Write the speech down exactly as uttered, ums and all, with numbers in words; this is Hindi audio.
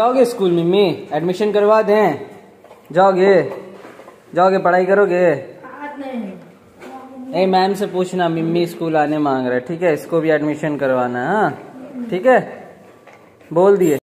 जाओगे स्कूल में मम्मी एडमिशन करवा दें, जाओगे जाओगे पढ़ाई करोगे। ए मैम से पूछना मम्मी स्कूल आने मांग रहा है, ठीक है, इसको भी एडमिशन करवाना है। हाँ ठीक है, बोल दिए।